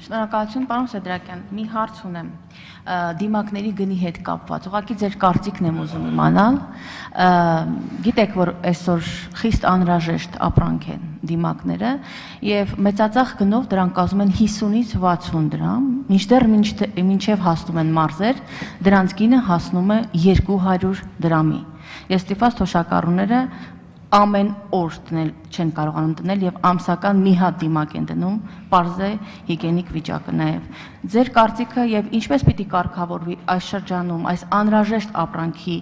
Շնորհակալություն, պարոն Սեդրակյան, մի հարց ունեմ դիմակների գնի հետ կապված, ուղղակի ձեր կարծիքն եմ ուզում իմանալ, գիտեք, որ այսօր խիստ անհրաժեշտ ապրանք են դիմակները և մեծածախ գնով դրանք կազմում են 50-ից 60 դրամ, մինչդեռ մինչև հասնում են մարզեր, դրանց գինը հասնում է 200 դրամի։ Ես ստիպված թոշակառուները ամեն օր չեն կարողանում տնել և ամսական մի հատ դիմակ են դնում, պարզ է հիգենիկ վիճակը նաև։ Ձեր կարծիքը և ինչպես պիտի կարգավորվի այս շրջանում, այս անհրաժեշտ ապրանքի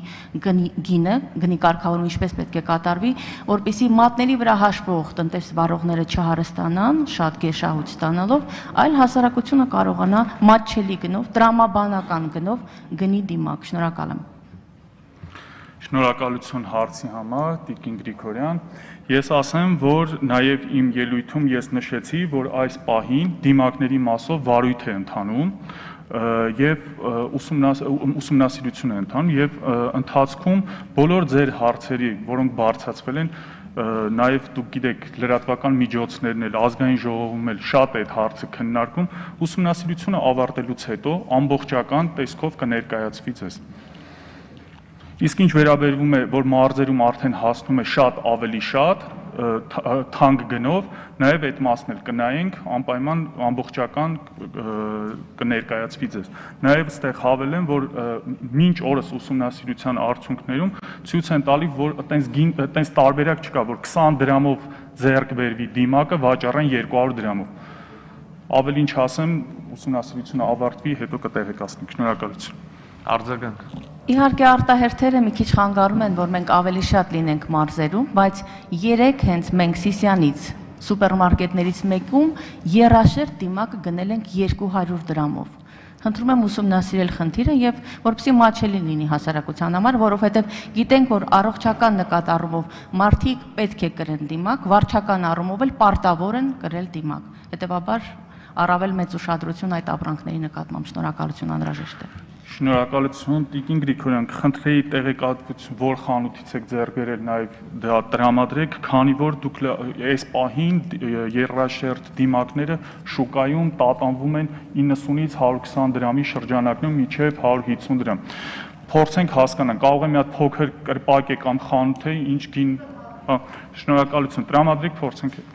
գինը, գնի կարգավորում ինչպես պետք է կատարվի, որպեսզի մատների վրա հաշվող տնտեսվարողները չհարստանան, շատ գերշահույթ ստանալով, այլ հասարակությունը կարողանա մատչելի գնով, տրամաբանական գնով գնի դիմակ։ Շնորհակալ եմ։ Շնորհակալություն հարցի համար, Տիկին Գրիգորյան, ես ասեմ, որ նաև իմ ելույթում ես նշեցի, որ այս պահին դիմակների մասով վարույթ է ընթանում և ուսումնասիրություն է ընթանում և ընթացքում բոլոր ձեր հարցերի, որոնք բարձրացվել են, նաև դուք գիտեք լրատվական միջոցներն էլ, ազգային ժողովում էլ շատ այդ հարցը քննարկում, ուսումնասիրությունը ավարտելուց հետո ամբողջական տեսքով կներկայացվի ձեզ։ Իսկ ինչ վերաբերվում է, որ մարզերում արդեն հասնում է շատ ավելի շատ, թանկ գնով, նաև այդ մասն էլ կնայենք, անպայման ամբողջական կներկայացվի ձեզ։ Նաև ստեղ հավելեմ, որ մինչ օրս ուսումնասիրության արդյունքներում ցույց են տալի, որ այտենց տարբերակ չկա, որ 20 դրամով ձեռք բերվի դիմակը, վաճառեն 200 դրամով։ Ավելի ինչ ասեմ, ուսումնասիրությունը ավարտվի, հետո կտեղեկացնենք։ Շնորհակալություն։ Իհարկե արտահերթերը մի քիչ խանգարում են, որ մենք ավելի շատ լինենք մարզերում, բայց երեք հենց մենք Սիսյանից, սուպերմարկետներից մեկում երաշերտ դիմակը գնել ենք 200 դրամով։ Խնդրում եմ ուսումնասիրել խնդիրը և որպեսզի մատչելի լինի հասարակության համար, որովհետև գիտենք, որ առողջական նկատառումով մարդիկ պետք է կրեն դիմակ, վարչական առումով էլ պարտավոր են կրել դիմակ։ Հետևաբար առավել մեծ ուշադրություն այդ ապրանքների նկատմամբ։ Շնորհակալություն, անհրաժեշտ է։ Շնորհակալություն, Տիկին Գրիգորյան, խնդրեի տեղեկատվություն, որ խանութից եք ձեռք բերել նաև դա տրամադրեք, քանի որ դուք այս պահին երաշերտ դիմակները շուկայում տատանվում են 90-ից 120 դրամի շրջանակներում մինչև 150 դրամ։ Փորձենք հասկանանք, կարող է մի հատ փոքր կրպակ է կամ խանութ է, ինչ գին, շնորհակալություն, տրամադրեք, փորձենք։